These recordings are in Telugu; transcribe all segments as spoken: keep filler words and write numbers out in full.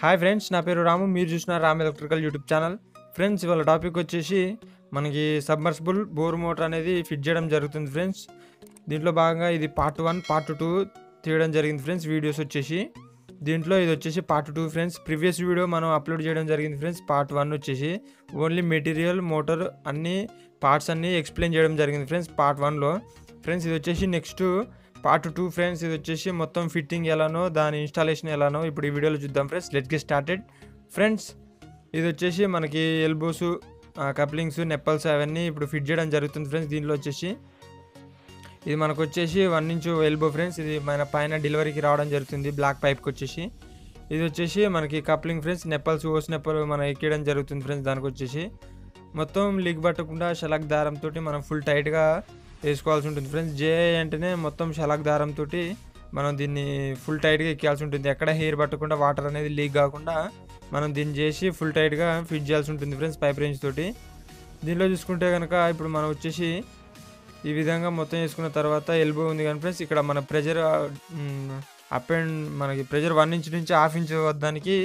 హాయ్ ఫ్రెండ్స్, నా పేరు రాము. మీరు చూస్తున్నారు Ramu electrical YouTube channel. Friends, ఇవాళ టాపిక్ వచ్చేసి మనకి సబ్మర్సిబుల్ బోర్ మోటార్ అనేది ఫిట్ చేయడం జరుగుతుంది ఫ్రెండ్స్. దీంట్లో భాగంగా ఇది పార్ట్ వన్ పార్ట్ టూ తీయడం జరిగింది ఫ్రెండ్స్. వీడియోస్ వచ్చేసి దీంట్లో ఇది వచ్చేసి part two friends. Previous video మనం అప్లోడ్ చేయడం జరిగింది ఫ్రెండ్స్. పార్ట్ వన్ వచ్చేసి ఓన్లీ మెటీరియల్, మోటార్ అన్ని పార్ట్స్ అన్నీ ఎక్స్ప్లెయిన్ చేయడం జరిగింది ఫ్రెండ్స్ పార్ట్ వన్లో ఫ్రెండ్స్. ఇది వచ్చేసి నెక్స్ట్ పార్ట్ టూ ఫ్రెండ్స్. ఇది వచ్చేసి మొత్తం ఫిట్టింగ్ ఎలానో, దాని ఇన్స్టాలేషన్ ఎలానో ఇప్పుడు ఈ వీడియోలో చూద్దాం friends. Let's get started friends. ఇది వచ్చేసి మనకి ఎల్బోస్, కప్లింగ్స్, నెప్పల్స్ అవన్నీ ఇప్పుడు ఫిట్ చేయడం జరుగుతుంది ఫ్రెండ్స్. దీంట్లో వచ్చేసి ఇది మనకు వచ్చేసి వన్ ఇంచు ఎల్బో ఫ్రెండ్స్. ఇది మన పైన డెలివరీకి రావడం జరుగుతుంది బ్లాక్ పైప్కి వచ్చేసి. ఇది వచ్చేసి మనకి కప్లింగ్ ఫ్రెండ్స్. నెప్పల్స్, ఓస్ నెప్పల్ మనం ఎక్కడం జరుగుతుంది ఫ్రెండ్స్. దానికి వచ్చేసి మొత్తం లీక్ పట్టకుండా షలాక్ దారంతో మనం ఫుల్ టైట్గా వేసుకోవాల్సి ఉంటుంది ఫ్రెండ్స్. జే అంటేనే మొత్తం షలాక్ దారంతో మనం దీన్ని ఫుల్ టైట్గా ఎక్కాల్సి ఉంటుంది. ఎక్కడ హెయిర్ పట్టకుండా, వాటర్ అనేది లీక్ కాకుండా మనం దీన్ని చేసి ఫుల్ టైట్గా ఫిట్ చేయాల్సి ఉంటుంది ఫ్రెండ్స్ పైప్ రేంజ్ తోటి. దీనిలో చూసుకుంటే కనుక ఇప్పుడు మనం వచ్చేసి ఈ విధంగా మొత్తం చేసుకున్న తర్వాత ఎల్బో ఉంది కానీ ఫ్రెండ్స్, ఇక్కడ మన ప్రెజర్ అప్ అండ్ మనకి ప్రెజర్ వన్ ఇంచ్ నుంచి హాఫ్ ఇంచ్ వద్దానికి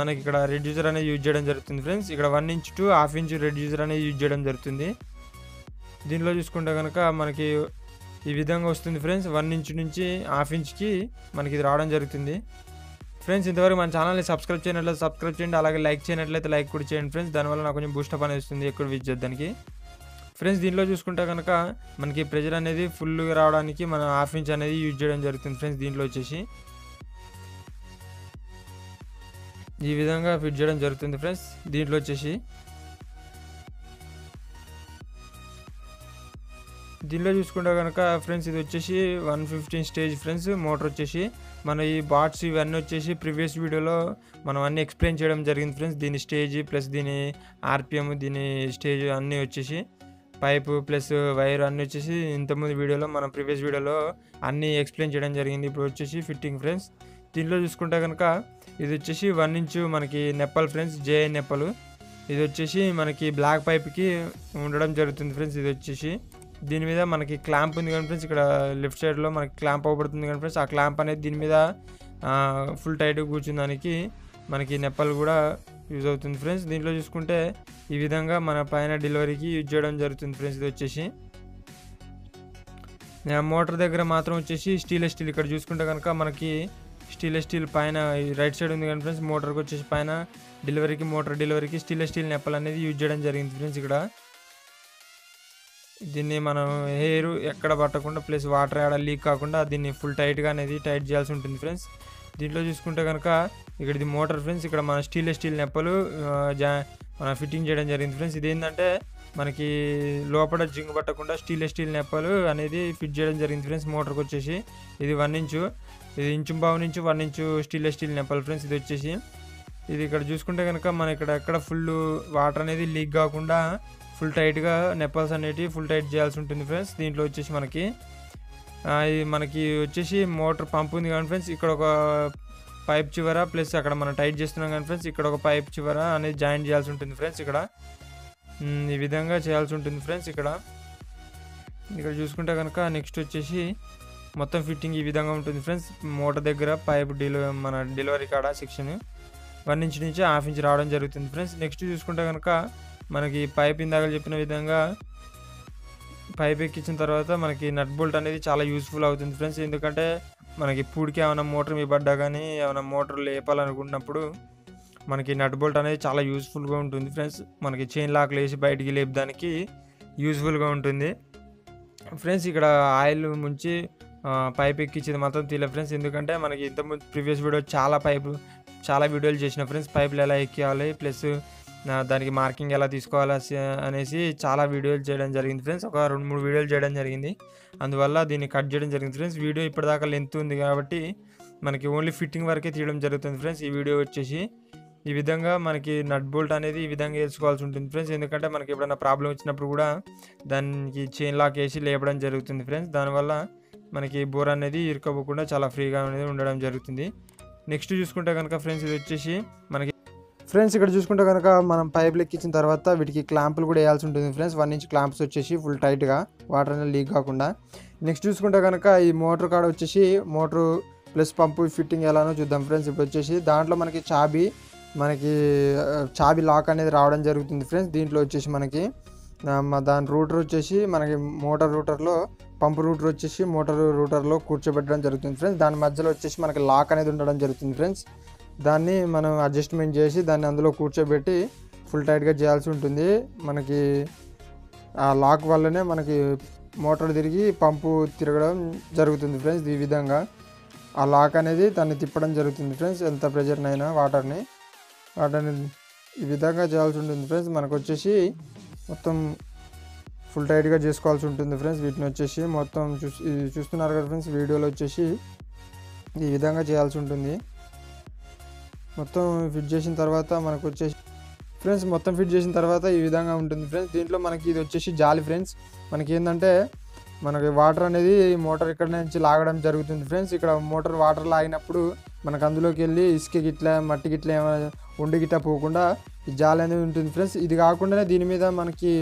మనకి ఇక్కడ రెడ్యూజర్ అనేది యూజ్ చేయడం జరుగుతుంది ఫ్రెండ్స్. ఇక్కడ one inch to half inch reducer అనేది యూజ్ చేయడం జరుగుతుంది. దీనిలో చూసుకుంటే కనుక మనకి ఈ విధంగా వస్తుంది ఫ్రెండ్స్. వన్ ఇంచ్ నుంచి హాఫ్ ఇంచ్కి మనకి ఇది రావడం జరుగుతుంది ఫ్రెండ్స్. ఇంతవరకు మన ఛానల్ని సబ్స్క్రైబ్ చేయనట్లయితే సబ్స్క్రైబ్ చేయండి, అలాగే లైక్ చేయనట్లయితే లైక్ కూడా చేయండి ఫ్రెండ్స్. దానివల్ల నాకు కొంచెం బూస్టప్ అనేది వస్తుంది ఎక్కడ విజ్ చేయడానికి ఫ్రెండ్స్. దీనిలో చూసుకుంటే కనుక మనకి ప్రెజర్ అనేది ఫుల్గా రావడానికి మనం హాఫ్ ఇంచ్ అనేది యూజ్ చేయడం జరుగుతుంది ఫ్రెండ్స్. దీంట్లో వచ్చేసి ఈ విధంగా ఫిట్ చేయడం జరుగుతుంది ఫ్రెండ్స్. దీంట్లో వచ్చేసి దీనిలో చూసుకుంటే కనుక ఫ్రెండ్స్, ఇది వచ్చేసి one fifteen stage friends motor వచ్చేసి. మన ఈ బాట్స్ ఇవన్నీ వచ్చేసి ప్రీవియస్ వీడియోలో మనం అన్నీ ఎక్స్ప్లెయిన్ చేయడం జరిగింది ఫ్రెండ్స్. దీని స్టేజ్ ప్లస్ దీని ఆర్పిఎం, దీని స్టేజ్ అన్నీ వచ్చేసి పైపు ప్లస్ వైర్ అన్నీ వచ్చేసి ఇంతకుముందు వీడియోలో మనం ప్రీవియస్ వీడియోలో అన్నీ ఎక్స్ప్లెయిన్ చేయడం జరిగింది. ఇప్పుడు వచ్చేసి ఫిట్టింగ్ ఫ్రెండ్స్. దీనిలో చూసుకుంటే కనుక ఇది వచ్చేసి వన్ ఇంచు మనకి నెప్పల్ ఫ్రెండ్స్, జే నెప్పల్. ఇది వచ్చేసి మనకి బ్లాక్ పైప్కి ఉండడం జరుగుతుంది ఫ్రెండ్స్. ఇది వచ్చేసి దీని మీద మనకి క్లాంప్ ఉంది కానీ ఫ్రెండ్స్, ఇక్కడ లెఫ్ట్ సైడ్లో మనకి క్లాంప్ అవ్వబడుతుంది కానీ ఫ్రెండ్స్, ఆ క్లాంప్ అనేది దీని మీద ఫుల్ టైట్ కూర్చుందానికి మనకి నెప్పల్ కూడా యూజ్ అవుతుంది ఫ్రెండ్స్. దీంట్లో చూసుకుంటే ఈ విధంగా మన పైన డెలివరీకి యూజ్ చేయడం జరుగుతుంది ఫ్రెండ్స్. ఇది వచ్చేసి మోటార్ దగ్గర మాత్రం వచ్చేసి స్టీల్ స్టీల్ ఇక్కడ చూసుకుంటే కనుక మనకి స్టీల్ స్టీల్ పైన రైట్ సైడ్ ఉంది కానీ ఫ్రెండ్స్, మోటార్కి వచ్చేసి పైన డెలివరీకి మోటార్ డెలివరీకి స్టీల్ స్టీల్ నెప్పలు అనేది యూజ్ చేయడం జరిగింది ఫ్రెండ్స్. ఇక్కడ దీన్ని మనం హెయిర్ ఎక్కడ పట్టకుండా ప్లస్ వాటర్ ఎక్కడ లీక్ కాకుండా దీన్ని ఫుల్ టైట్గా అనేది టైట్ చేయాల్సి ఉంటుంది ఫ్రెండ్స్. దీంట్లో చూసుకుంటే కనుక ఇక్కడ ఇది మోటార్ ఫ్రెండ్స్. ఇక్కడ మన స్టీల్ స్టీల్ నెప్పలు జా మనం ఫిట్టింగ్ చేయడం జరిగింది ఫ్రెండ్స్. ఇది ఏంటంటే మనకి లోపల జింగ్ పట్టకుండా స్టీల్ స్టీల్ నెప్పలు అనేది ఫిట్ చేయడం జరిగింది ఫ్రెండ్స్. మోటార్కి వచ్చేసి ఇది వన్ ఇంచు, ఇది ఇంచు బావు నుంచి వన్ ఇంచు స్టీల్ స్టీల్ నెప్పలు ఫ్రెండ్స్. ఇది వచ్చేసి ఇది ఇక్కడ చూసుకుంటే కనుక మన ఇక్కడ ఎక్కడ ఫుల్ వాటర్ అనేది లీక్ కాకుండా ఫుల్ టైట్గా నెప్పల్స్ అనేటివి ఫుల్ టైట్ చేయాల్సి ఉంటుంది ఫ్రెండ్స్. దీంట్లో వచ్చేసి మనకి ఇది మనకి వచ్చేసి మోటార్ పంప్ ఉంది కానీ ఫ్రెండ్స్, ఇక్కడ ఒక పైప్ చివర ప్లస్ అక్కడ మనం టైట్ చేస్తున్నాం కానీ ఫ్రెండ్స్, ఇక్కడ ఒక పైప్ చివర అనేది జాయింట్ చేయాల్సి ఉంటుంది ఫ్రెండ్స్. ఇక్కడ ఈ విధంగా చేయాల్సి ఉంటుంది ఫ్రెండ్స్. ఇక్కడ ఇక్కడ చూసుకుంటే కనుక నెక్స్ట్ వచ్చేసి మొత్తం ఫిట్టింగ్ ఈ విధంగా ఉంటుంది ఫ్రెండ్స్. మోటార్ దగ్గర పైప్ డెలి మన డెలివరీ కాడ సెక్షన్ వన్ ఇంచ్ నుంచి హాఫ్ ఇంచ్ రావడం జరుగుతుంది ఫ్రెండ్స్. నెక్స్ట్ చూసుకుంటే కనుక మనకి పైప్ ఇందాక చెప్పిన విధంగా పైప్ ఎక్కించిన తర్వాత మనకి నట్ బోల్ట్ అనేది చాలా యూస్ఫుల్ అవుతుంది ఫ్రెండ్స్. ఎందుకంటే మనకి పూడికి ఏమైనా మోటార్ మీ పడ్డా కానీ ఏమైనా మోటార్ లేపాలనుకున్నప్పుడు మనకి నట్ బోల్ట్ అనేది చాలా యూస్ఫుల్గా ఉంటుంది ఫ్రెండ్స్. మనకి చైన్ లాక్లు వేసి బయటికి లేపడానికి యూస్ఫుల్గా ఉంటుంది ఫ్రెండ్స్. ఇక్కడ ఆయిల్ ముంచి పైప్ ఎక్కించేది మాత్రం తీలే ఫ్రెండ్స్. ఎందుకంటే మనకి ఇంతకుముందు ప్రీవియస్ వీడియో చాలా పైపు చాలా వీడియోలు చేసిన ఫ్రెండ్స్. పైపులు ఎలా ఎక్కియాలి ప్లస్ దానికి మార్కింగ్ ఎలా తీసుకోవాలి అనేసి చాలా వీడియోలు చేయడం జరిగింది ఫ్రెండ్స్. ఒక రెండు మూడు వీడియోలు చేయడం జరిగింది, అందువల్ల దీన్ని కట్ చేయడం జరిగింది ఫ్రెండ్స్. వీడియో ఇప్పటిదాకా లెంత్ ఉంది కాబట్టి మనకి ఓన్లీ ఫిట్టింగ్ వరకే తీయడం జరుగుతుంది ఫ్రెండ్స్. ఈ వీడియో వచ్చేసి ఈ విధంగా మనకి నట్ బోల్ట్ అనేది ఈ విధంగా వేసుకోవాల్సి ఉంటుంది ఫ్రెండ్స్. ఎందుకంటే మనకి ఎప్పుడైనా ప్రాబ్లం వచ్చినప్పుడు కూడా దానికి చైన్ లాక్ వేసి లేపడం జరుగుతుంది ఫ్రెండ్స్. దానివల్ల మనకి బోర్ అనేది ఇరుక్కోకుండా చాలా ఫ్రీగా అనేది ఉండడం జరుగుతుంది. నెక్స్ట్ చూసుకుంటే కనుక ఫ్రెండ్స్, ఇది వచ్చేసి మనకి ఫ్రెండ్స్ ఇక్కడ చూసుకుంటే కనుక మనం పైపులు ఎక్కించిన తర్వాత వీటికి క్లాంపులు కూడా వేయాల్సి ఉంటుంది ఫ్రెండ్స్. వన్ ఇంచ్ క్లాంప్స్ వచ్చేసి ఫుల్ టైట్గా వాటర్ అనేది లీక్ కాకుండా. నెక్స్ట్ చూసుకుంటే కనుక ఈ మోటార్ కాడ వచ్చేసి మోటారు ప్లస్ పంపు ఫిట్టింగ్ ఎలానో చూద్దాం ఫ్రెండ్స్. ఇప్పుడు వచ్చేసి దాంట్లో మనకి చాబీ మనకి చాబీ లాక్ అనేది రావడం జరుగుతుంది ఫ్రెండ్స్. దీంట్లో వచ్చేసి మనకి దాని రూటర్ వచ్చేసి మనకి మోటార్ రూటర్లో పంపు రూటర్ వచ్చేసి మోటార్ రూటర్లో కూర్చోబెట్టడం జరుగుతుంది ఫ్రెండ్స్. దాని మధ్యలో వచ్చేసి మనకి లాక్ అనేది ఉండడం జరుగుతుంది ఫ్రెండ్స్. దాన్ని మనం అడ్జస్ట్మెంట్ చేసి దాన్ని అందులో కూర్చోబెట్టి ఫుల్ టైట్గా చేయాల్సి ఉంటుంది. మనకి ఆ లాక్ వల్లనే మనకి మోటార్ తిరిగి పంపు తిరగడం జరుగుతుంది ఫ్రెండ్స్. ఈ విధంగా ఆ లాక్ అనేది దాన్ని తిప్పడం జరుగుతుంది ఫ్రెండ్స్. ఎంత ప్రెషర్నైనా వాటర్ని వాటర్ని ఈ విధంగా చేయాల్సి ఉంటుంది ఫ్రెండ్స్. మనకు వచ్చేసి మొత్తం ఫుల్ టైట్గా చేసుకోవాల్సి ఉంటుంది ఫ్రెండ్స్. వీటిని వచ్చేసి మొత్తం చూ చూస్తున్నారు కదా ఫ్రెండ్స్, వీడియోలో వచ్చేసి ఈ విధంగా చేయాల్సి ఉంటుంది. మొత్తం ఫిట్ చేసిన తర్వాత మనకు వచ్చేసి ఫ్రెండ్స్ మొత్తం ఫిట్ చేసిన తర్వాత ఈ విధంగా ఉంటుంది ఫ్రెండ్స్. దీంట్లో మనకి ఇది వచ్చేసి జాలి ఫ్రెండ్స్. మనకి ఏంటంటే మనకి వాటర్ అనేది మోటార్ ఇక్కడ నుంచి లాగడం జరుగుతుంది ఫ్రెండ్స్. ఇక్కడ మోటార్ వాటర్ లాగినప్పుడు మనకు అందులోకి వెళ్ళి ఇసుక గిట్ల మట్టి గిట్ల ఏమైనా ఉండి గిట్లా పోకుండా ఈ జాలి అనేది ఉంటుంది ఫ్రెండ్స్. ఇది కాకుండానే దీని మీద మనకి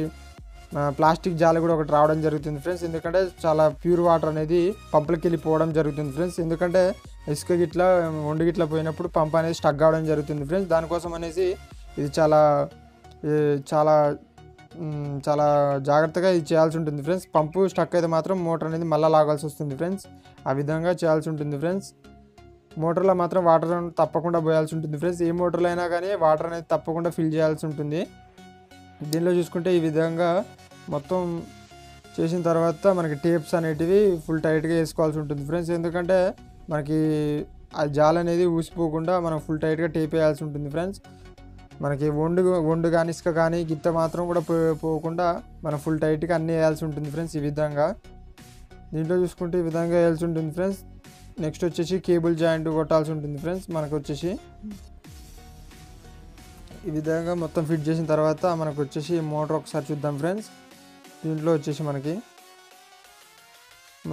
ప్లాస్టిక్ జాలి కూడా ఒకటి రావడం జరుగుతుంది ఫ్రెండ్స్. ఎందుకంటే చాలా ప్యూర్ వాటర్ అనేది పంపులకి వెళ్ళిపోవడం జరుగుతుంది ఫ్రెండ్స్. ఎందుకంటే ఇసుక గిట్ల వండి గిట్ల పోయినప్పుడు పంప్ అనేది స్టక్ అవడం జరుగుతుంది ఫ్రెండ్స్. దానికోసం అనేసి ఇది చాలా చాలా చాలా జాగ్రత్తగా ఇది చేయాల్సి ఉంటుంది ఫ్రెండ్స్. పంపు స్టక్ అయితే మాత్రం మోటార్ అనేది మళ్ళీ లాగాల్సి వస్తుంది ఫ్రెండ్స్. ఆ విధంగా చేయాల్సి ఉంటుంది ఫ్రెండ్స్. మోటార్లో మాత్రం వాటర్ తప్పకుండా పోయాల్సి ఉంటుంది ఫ్రెండ్స్. ఏ మోటార్లో అయినా కానీ వాటర్ అనేది తప్పకుండా ఫిల్ చేయాల్సి ఉంటుంది. దీనిలో చూసుకుంటే ఈ విధంగా మొత్తం చేసిన తర్వాత మనకి టేప్స్ అనేటివి ఫుల్ టైట్గా వేసుకోవాల్సి ఉంటుంది ఫ్రెండ్స్. ఎందుకంటే మనకి ఆ జాల్ అనేది ఊసిపోకుండా మనం ఫుల్ టైట్గా టేప్ వేయాల్సి ఉంటుంది ఫ్రెండ్స్. మనకి వండు వండు కానీ ఇసుక కానీ గిత్త మాత్రం కూడా పోకుండా మనం ఫుల్ టైట్గా అన్నీ వేయాల్సి ఉంటుంది ఫ్రెండ్స్. ఈ విధంగా దీంట్లో చూసుకుంటే ఈ విధంగా వేయాల్సి ఉంటుంది ఫ్రెండ్స్. నెక్స్ట్ వచ్చేసి కేబుల్ జాయింట్ కొట్టాల్సి ఉంటుంది ఫ్రెండ్స్. మనకు వచ్చేసి ఈ విధంగా మొత్తం ఫిట్ చేసిన తర్వాత మనకు వచ్చేసి మోటార్ ఒకసారి చూద్దాం ఫ్రెండ్స్. దీంట్లో వచ్చేసి మనకి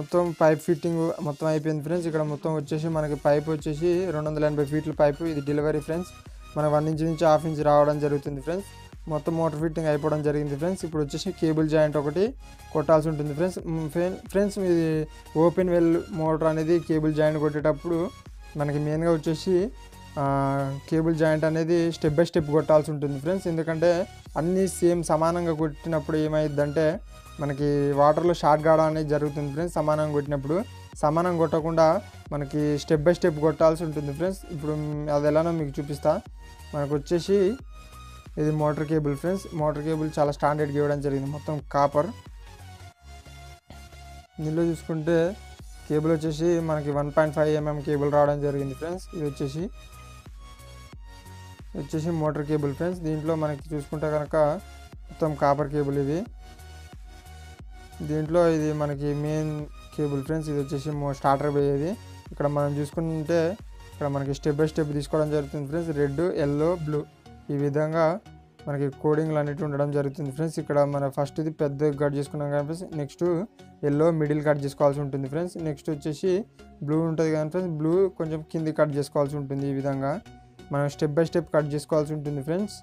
మొత్తం పైప్ ఫిట్టింగ్ మొత్తం అయిపోయింది ఫ్రెండ్స్. ఇక్కడ మొత్తం వచ్చేసి మనకి పైప్ వచ్చేసి రెండు వందల ఎనభై ఫీట్ల పైపు, ఇది డెలివరీ ఫ్రెండ్స్. మన వన్ ఇంచ్ నుంచి హాఫ్ ఇంచ్ రావడం జరుగుతుంది ఫ్రెండ్స్. మొత్తం మోటార్ ఫిట్టింగ్ అయిపోవడం జరిగింది ఫ్రెండ్స్. ఇప్పుడు వచ్చేసి కేబుల్ జాయింట్ ఒకటి కొట్టాల్సి ఉంటుంది ఫ్రెండ్స్. ఫ్రెండ్స్ ఇది ఓపెన్ వెల్ మోటార్ అనేది కేబుల్ జాయింట్ కొట్టేటప్పుడు మనకి మెయిన్గా వచ్చేసి కేబుల్ జాయింట్ అనేది స్టెప్ బై స్టెప్ కొట్టాల్సి ఉంటుంది ఫ్రెండ్స్. ఎందుకంటే అన్నీ సేమ్ సమానంగా కొట్టినప్పుడు ఏమైందంటే మనకి వాటర్లో షార్ట్ కావడం అనేది జరుగుతుంది ఫ్రెండ్స్. సమానంగా కొట్టినప్పుడు సమానం కొట్టకుండా మనకి స్టెప్ బై స్టెప్ కొట్టాల్సి ఉంటుంది ఫ్రెండ్స్. ఇప్పుడు అది ఎలానో మీకు చూపిస్తా. మనకు వచ్చేసి ఇది motor cable friends. Motor cable చాలా స్టాండర్డ్గా ఇవ్వడం జరిగింది, మొత్తం కాపర్. దీనిలో చూసుకుంటే కేబుల్ వచ్చేసి మనకి one point five mm cable రావడం జరిగింది ఫ్రెండ్స్. ఇది వచ్చేసి వచ్చేసి మోటార్ కేబుల్ ఫ్రెండ్స్. దీంట్లో మనకి చూసుకుంటే కనుక మొత్తం కాపర్ కేబుల్ ఇది. దీంట్లో ఇది మనకి మెయిన్ కేబుల్ ఫ్రెండ్స్. ఇది వచ్చేసి మో స్టార్టర్ పోయేది. ఇక్కడ మనం చూసుకుంటే ఇక్కడ మనకి స్టెప్ బై స్టెప్ తీసుకోవడం జరుగుతుంది ఫ్రెండ్స్. రెడ్, ఎల్లో, బ్లూ ఈ విధంగా మనకి కోడింగ్లు అనేటివి ఉండడం జరుగుతుంది ఫ్రెండ్స్. ఇక్కడ మన ఫస్ట్ ఇది పెద్ద కట్ చేసుకున్నాం కానీ friends. Next yellow middle cut చేసుకోవాల్సి ఉంటుంది ఫ్రెండ్స్. నెక్స్ట్ వచ్చేసి బ్లూ ఉంటుంది కానీ ఫ్రెండ్స్, బ్లూ కొంచెం కింది కట్ చేసుకోవాల్సి ఉంటుంది. ఈ విధంగా మనం స్టెప్ బై స్టెప్ కట్ చేసుకోవాల్సి ఉంటుంది ఫ్రెండ్స్.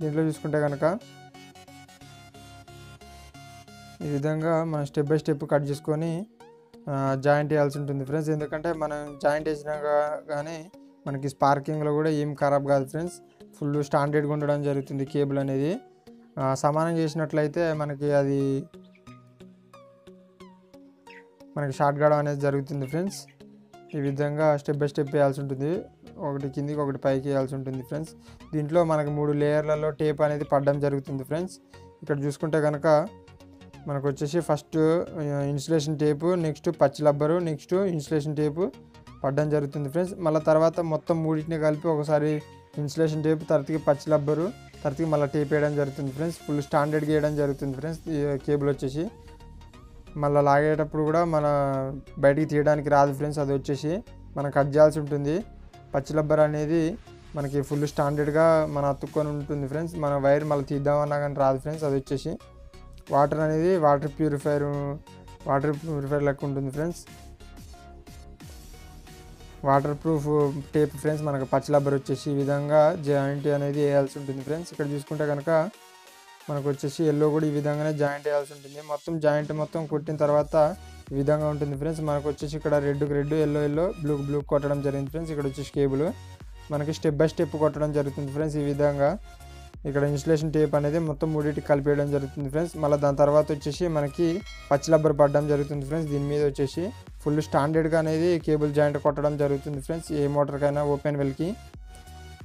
దీంట్లో చూసుకుంటే కనుక ఈ విధంగా మనం స్టెప్ బై స్టెప్ కట్ చేసుకొని జాయింట్ వేయాల్సి ఉంటుంది ఫ్రెండ్స్. ఎందుకంటే మనం జాయింట్ వేసినాక కానీ మనకి స్పార్కింగ్లో కూడా ఏం ఖరాబ్ కాదు ఫ్రెండ్స్. ఫుల్ స్టాండర్డ్గా ఉండడం జరుగుతుంది కేబుల్ అనేది. సమానం చేసినట్లయితే మనకి అది మనకి షార్ట్ కావడం అనేది జరుగుతుంది ఫ్రెండ్స్. ఈ విధంగా స్టెప్ బై స్టెప్ వేయాల్సి ఉంటుంది. ఒకటి కిందికి ఒకటి పైకి వేయాల్సి ఉంటుంది ఫ్రెండ్స్. దీంట్లో మనకి మూడు లేయర్లలో టేప్ అనేది పడడం జరుగుతుంది ఫ్రెండ్స్. ఇక్కడ చూసుకుంటే కనుక మనకు వచ్చేసి ఫస్ట్ ఇన్సులేషన్ టేపు, నెక్స్ట్ పచ్చి రబ్బరు, నెక్స్ట్ ఇన్సులేషన్ టేపు పడడం జరుగుతుంది ఫ్రెండ్స్. మళ్ళీ తర్వాత మొత్తం మూడింటిని కలిపి ఒకసారి ఇన్సులేషన్ టేపు, తర్వాతకి పచ్చి రబ్బరు, తర్వాతకి మళ్ళీ టేప్ వేయడం జరుగుతుంది ఫ్రెండ్స్. ఫుల్ స్టాండర్డ్గా వేయడం జరుగుతుంది ఫ్రెండ్స్. కేబుల్ వచ్చేసి మళ్ళీ లాగేటప్పుడు కూడా మన బయటికి తీయడానికి రాదు ఫ్రెండ్స్. అది వచ్చేసి మనం కట్ చేయాల్సి ఉంటుంది. పచ్చి రబ్బర్ అనేది మనకి ఫుల్ స్టాండర్డ్గా మన అతుక్కొని ఉంటుంది ఫ్రెండ్స్. మన వైర్ మళ్ళీ తీద్దామన్నా కానీ రాదు ఫ్రెండ్స్. అది వచ్చేసి వాటర్ అనేది వాటర్ ప్యూరిఫైర్ వాటర్ ప్యూరిఫైర్ లెక్క ఉంటుంది friends. Waterproof tape friends. మనకు పచ్చి రబ్బర్ వచ్చేసి ఈ విధంగా జాయింట్ అనేది వేయాల్సి ఉంటుంది ఫ్రెండ్స్. ఇక్కడ చూసుకుంటే కనుక మనకు వచ్చేసి ఎల్లో కూడా ఈ విధంగానే జాయింట్ వేయాల్సి ఉంటుంది. మొత్తం జాయింట్ మొత్తం కొట్టిన తర్వాత ఈ విధంగా ఉంటుంది ఫ్రెండ్స్. మనకు వచ్చేసి ఇక్కడ red red yellow yellow blue blue కొట్టడం జరిగింది ఫ్రెండ్స్. ఇక్కడ వచ్చేసి కేబుల్ మనకి స్టెప్ బై స్టెప్ కొట్టడం జరుగుతుంది ఫ్రెండ్స్. ఈ విధంగా ఇక్కడ ఇన్సులేషన్ టేప్ అనేది మొత్తం మూడింటికి కలిపేయడం జరుగుతుంది ఫ్రెండ్స్. మళ్ళీ దాని తర్వాత వచ్చేసి మనకి పచ్చి రబ్బర్ పడడం జరుగుతుంది ఫ్రెండ్స్. దీని మీద వచ్చేసి ఫుల్ స్టాండర్డ్గా అనేది కేబుల్ జాయింట్ కొట్టడం జరుగుతుంది ఫ్రెండ్స్. ఏ మోటార్కైనా ఓపెన్ వెల్కి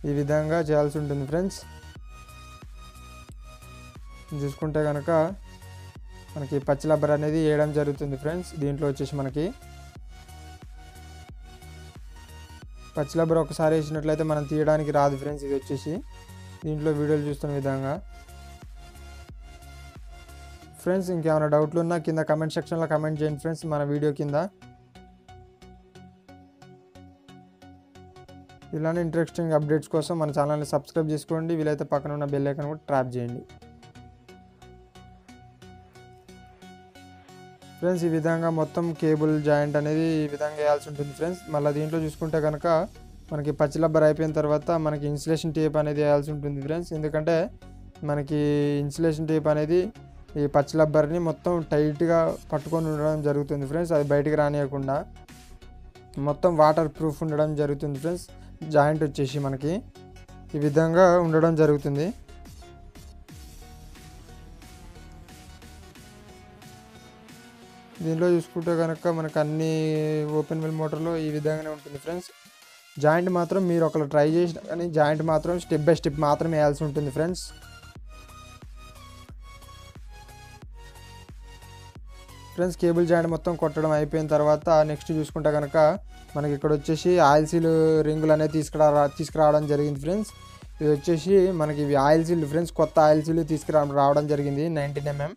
ఈ విధంగా చేయాల్సి ఉంటుంది ఫ్రెండ్స్. చూసుకుంటే కనుక మనకి పచ్చి రబ్బర్ అనేది వేయడం జరుగుతుంది ఫ్రెండ్స్. దీంట్లో వచ్చేసి మనకి పచ్చి రబ్బర్ ఒకసారి వేసినట్లయితే మనం తీయడానికి రాదు ఫ్రెండ్స్. ఇది వచ్చేసి దీంట్లో వీడియోలు చూస్తున్న విధంగా ఫ్రెండ్స్. ఇంకేమైనా డౌట్లు ఉన్నా కింద కమెంట్ సెక్షన్లో కమెంట్ చేయండి ఫ్రెండ్స్ మన వీడియో కింద. ఇలానే ఇంట్రెస్టింగ్ అప్డేట్స్ కోసం మన ఛానల్ని సబ్స్క్రైబ్ చేసుకోండి. వీలైతే పక్కన ఉన్న బెల్ ఐకాన్ కూడా ట్యాప్ చేయండి ఫ్రెండ్స్. ఈ విధంగా మొత్తం కేబుల్ జాయింట్ అనేది ఈ విధంగా వేయాల్సి ఉంటుంది ఫ్రెండ్స్. మళ్ళీ దీంట్లో చూసుకుంటే కనుక మనకి పచ్చి రబ్బర్ అయిపోయిన తర్వాత మనకి ఇన్సులేషన్ టేప్ అనేది వేయాల్సి ఉంటుంది ఫ్రెండ్స్. ఎందుకంటే మనకి ఇన్సులేషన్ టేప్ అనేది ఈ పచ్చి రబ్బర్ని మొత్తం టైట్గా పట్టుకొని ఉండడం జరుగుతుంది ఫ్రెండ్స్. అది బయటికి రానియకుండా మొత్తం వాటర్ ప్రూఫ్ ఉండడం జరుగుతుంది ఫ్రెండ్స్. జాయింట్ వచ్చేసి మనకి ఈ విధంగా ఉండడం జరుగుతుంది. దీనిలో చూసుకుంటే కనుక మనకు అన్ని ఓపెన్ వెల్ మోటార్లో ఈ విధంగానే ఉంటుంది ఫ్రెండ్స్. జాయింట్ మాత్రం మీరు ఒకరు ట్రై చేసినా కానీ జాయింట్ మాత్రం స్టెప్ బై స్టెప్ మాత్రం వేయాల్సి ఉంటుంది ఫ్రెండ్స్. ఫ్రెండ్స్ కేబుల్ జాయింట్ మొత్తం కొట్టడం అయిపోయిన తర్వాత నెక్స్ట్ చూసుకుంటే కనుక మనకి ఇక్కడ వచ్చేసి ఆయిల్ సీల్ రింగులు అనేది తీసుకురా తీసుకురావడం జరిగింది ఫ్రెండ్స్. ఇది వచ్చేసి మనకి ఇవి ఆయిల్ సీల్ ఫ్రెండ్స్. కొత్త ఆయిల్ సీల్ తీసుకురా రావడం జరిగింది. నైన్టీన్ ఎంఎం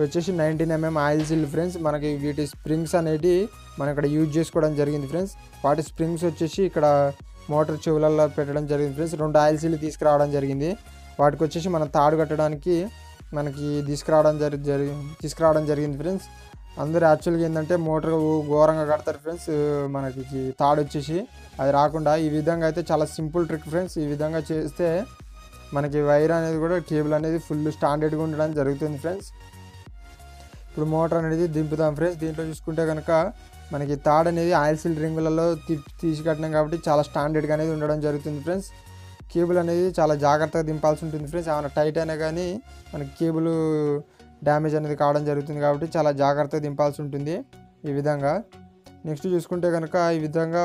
వచ్చేసి nineteen mm oil seal friends. మనకి వీటి స్ప్రింగ్స్ అనేవి మనం ఇక్కడ యూజ్ చేసుకోవడం జరిగింది ఫ్రెండ్స్. వాటి స్ప్రింగ్స్ వచ్చేసి ఇక్కడ మోటార్ చెవులలో పెట్టడం జరిగింది ఫ్రెండ్స్. రెండు ఆయిల్ సీల్ తీసుకురావడం జరిగింది. వాటికి వచ్చేసి మనం తాడు కట్టడానికి మనకి తీసుకురావడం జరి జరిగి తీసుకురావడం జరిగింది ఫ్రెండ్స్. అందరూ యాక్చువల్గా ఏంటంటే మోటార్ ఘోరంగా కడతారు ఫ్రెండ్స్. మనకి తాడు వచ్చేసి అది రాకుండా ఈ విధంగా అయితే చాలా సింపుల్ ట్రిక్ ఫ్రెండ్స్. ఈ విధంగా చేస్తే మనకి వైర్ అనేది కూడా కేబుల్ అనేది ఫుల్ స్టాండర్డ్గా ఉండడం జరుగుతుంది ఫ్రెండ్స్. ఇప్పుడు మోటార్ అనేది దింపుతాం ఫ్రెండ్స్. దీంట్లో చూసుకుంటే కనుక మనకి తాడు అనేది ఆయిల్ సీల్ రింగులలో తీసి కట్టినాం కాబట్టి చాలా స్టాండర్డ్గా అనేది ఉండడం జరుగుతుంది ఫ్రెండ్స్. కేబుల్ అనేది చాలా జాగ్రత్తగా దింపాల్సి ఉంటుంది ఫ్రెండ్స్. ఏమైనా టైట్ అయినా కానీ మనకి కేబుల్ డ్యామేజ్ అనేది కావడం జరుగుతుంది కాబట్టి చాలా జాగ్రత్తగా దింపాల్సి ఉంటుంది ఈ విధంగా. నెక్స్ట్ చూసుకుంటే కనుక ఈ విధంగా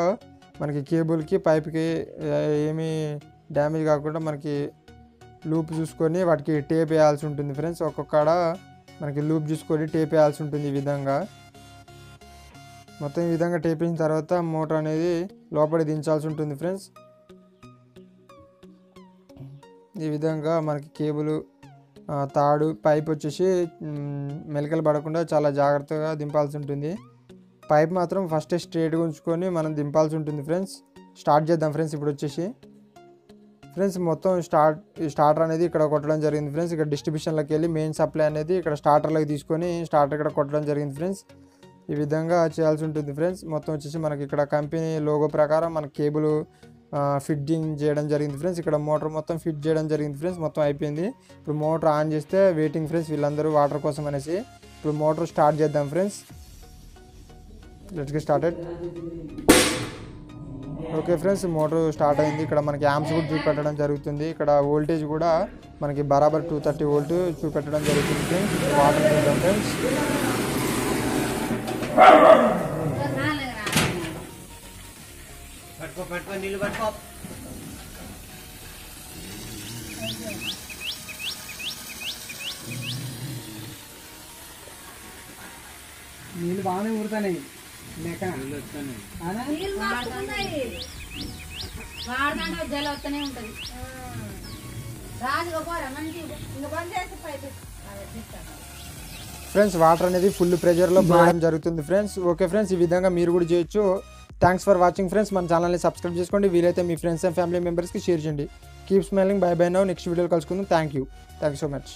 మనకి కేబుల్కి పైప్కి ఏమీ డ్యామేజ్ కాకుండా మనకి లూప్ చూసుకొని వాటికి టేప్ వేయాల్సి ఉంటుంది ఫ్రెండ్స్. ఒక్కొక్కడ మనకి లూప్ చూసుకొని టేప్ వేయాల్సి ఉంటుంది ఈ విధంగా. మొత్తం ఈ విధంగా టేప్ వేసిన తర్వాత మోటార్ అనేది లోపలి దించాల్సి ఉంటుంది ఫ్రెండ్స్. ఈ విధంగా మనకి కేబుల్ తాడు పైప్ వచ్చేసి మెలికలు పడకుండా చాలా జాగ్రత్తగా దింపాల్సి ఉంటుంది. పైప్ మాత్రం ఫస్ట్ స్ట్రేట్గా ఉంచుకొని మనం దింపాల్సి ఉంటుంది ఫ్రెండ్స్. స్టార్ట్ చేద్దాం ఫ్రెండ్స్. ఇప్పుడు వచ్చేసి ఫ్రెండ్స్ మొత్తం స్టార్ట్ స్టార్టర్ అనేది ఇక్కడ కొట్టడం జరిగింది ఫ్రెండ్స్. ఇక్కడ డిస్ట్రిబ్యూషన్లోకి వెళ్ళి మెయిన్ సప్లై అనేది ఇక్కడ స్టార్టర్లోకి తీసుకొని స్టార్టర్ ఇక్కడ కొట్టడం జరిగింది ఫ్రెండ్స్. ఈ విధంగా చేయాల్సి ఉంటుంది ఫ్రెండ్స్. మొత్తం వచ్చేసి మనకి ఇక్కడ కంపెనీ లోగో ప్రకారం మన కేబుల్ ఫిట్టింగ్ చేయడం జరిగింది ఫ్రెండ్స్. ఇక్కడ మోటార్ మొత్తం ఫిట్ చేయడం జరిగింది ఫ్రెండ్స్. మొత్తం అయిపోయింది. ఇప్పుడు మోటార్ ఆన్ చేస్తే వెయిటింగ్ ఫ్రెండ్స్ వీళ్ళందరూ వాటర్ కోసం అనేసి. ఇప్పుడు మోటార్ స్టార్ట్ చేద్దాం friends. Let's get started. Okay friends motor start అయింది. ఇక్కడ మనకి యాంప్స్ కూడా చూపెట్టడం జరుగుతుంది. ఇక్కడ వోల్టేజ్ కూడా మనకి బరాబర్ టూ థర్టీ వోల్ట్ చూపెట్టడం జరుగుతుంది ఫ్రెండ్స్. వాటర్ చూద్దాం ఫ్రెండ్స్. నీళ్ళు బాగానే ఊరుతాయి. ఫ్రెండ్స్ వాటర్ అనేది ఫుల్ ప్రెషర్లో పోయడం జరుగుతుంది ఫ్రెండ్స్. ఓకే ఫ్రెండ్స్ ఈ విధంగా మీరు కూడా చేయొచ్చు. Thanks for watching friends. మన ఛానల్ని సబ్స్క్రైబ్ చేసుకోండి. వీలైతే మీ ఫ్రెండ్స్ అండ్ ఫ్యామిలీ మెంబర్స్కి షేర్ చేయండి. Keep smiling. Bye bye now. Next వీడియోలో కలుసుకుందాం. Thank you. Thank you so much.